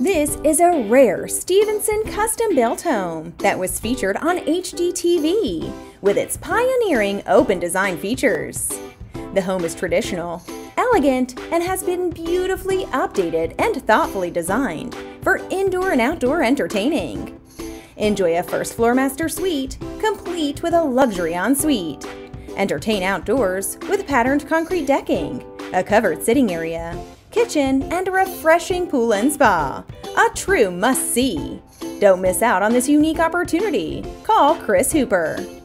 This is a rare Stephenson custom-built home that was featured on HGTV with its pioneering open design features. The home is traditional, elegant, and has been beautifully updated and thoughtfully designed for indoor and outdoor entertaining. Enjoy a first-floor master suite complete with a luxury ensuite. Entertain outdoors with patterned concrete decking, a covered sitting area, kitchen, and a refreshing pool and spa. A true must-see. Don't miss out on this unique opportunity. Call Chris Hooper.